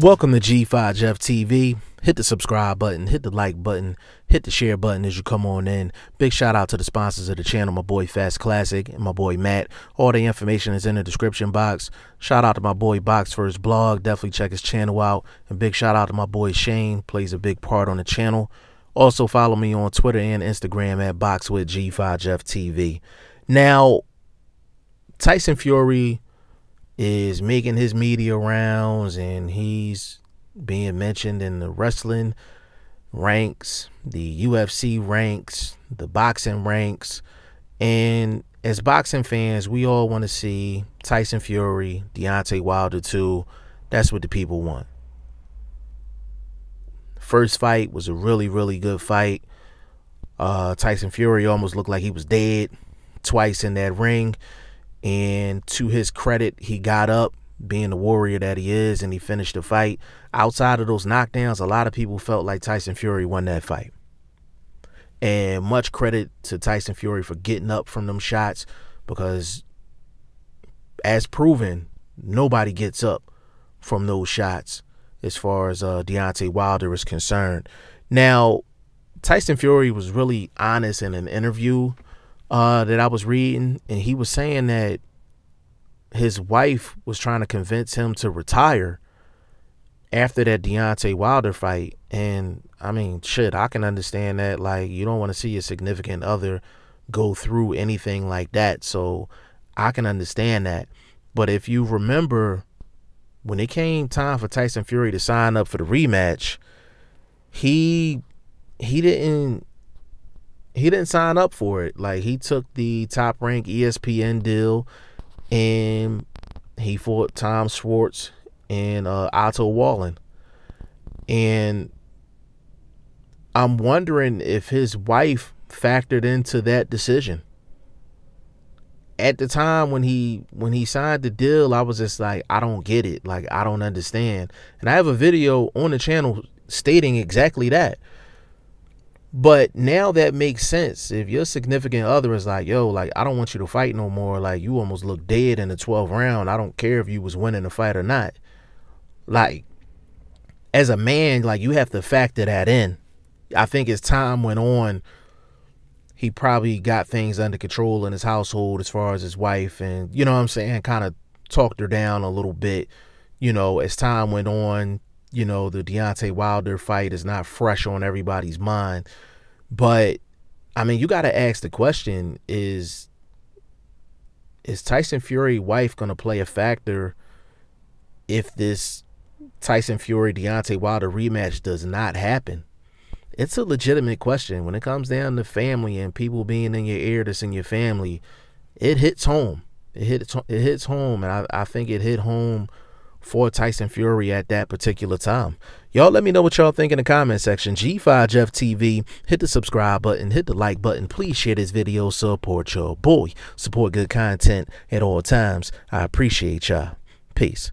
Welcome to G5 Jeff TV. Hit the subscribe button, hit the like button, hit the share button as you come on in. Big shout out to the sponsors of the channel, my boy Fast Classic and my boy Matt. All the information is in the description box. Shout out to my boy Box for his blog. Definitely check his channel out. And big shout out to my boy Shane, plays a big part on the channel. Also follow me on Twitter and Instagram at Box with G5 Jeff TV. Now, Tyson Fury is making his media rounds and he's being mentioned in the wrestling ranks, the UFC ranks, the boxing ranks. And as boxing fans, we all want to see Tyson Fury, Deontay Wilder too. That's what the people want. First fight was a really, really good fight. Tyson Fury almost looked like he was dead twice in that ring. And to his credit, he got up, being the warrior that he is, and he finished the fight. Outside of those knockdowns, a lot of people felt like Tyson Fury won that fight. And much credit to Tyson Fury for getting up from them shots, because as proven, nobody gets up from those shots as far as Deontay Wilder is concerned. Now, Tyson Fury was really honest in an interview that I was reading, and he was saying that his wife was trying to convince him to retire after that Deontay Wilder fight. And I mean, shit, I can understand that. Like, you don't want to see your significant other go through anything like that, so I can understand that. But if you remember, when it came time for Tyson Fury to sign up for the rematch, he didn't sign up for it. Like, he took the Top Rank ESPN deal and he fought Tom Schwartz and Otto Wallen. And I'm wondering if his wife factored into that decision. At the time when he signed the deal, I was just like, I don't get it. Like, I don't understand. And I have a video on the channel stating exactly that. But now that makes sense. If your significant other is like, yo, like, I don't want you to fight no more. Like, you almost look dead in the 12th round. I don't care if you was winning the fight or not. Like, as a man, like, you have to factor that in. I think as time went on, he probably got things under control in his household as far as his wife. And, you know what I'm saying, kind of talked her down a little bit. You know, as time went on, you know, the Deontay Wilder fight is not fresh on everybody's mind. But, I mean, you got to ask the question, is Tyson Fury's wife going to play a factor if this Tyson Fury-Deontay Wilder rematch does not happen? It's a legitimate question. When it comes down to family and people being in your ear that's in your family, it hits home. It hits home, and I think it hit home for Tyson Fury at that particular time. Y'all let me know what y'all think in the comment section. G5 Jeff TV, hit the subscribe button, hit the like button. Please share this video, support your boy. Support good content at all times. I appreciate y'all. Peace.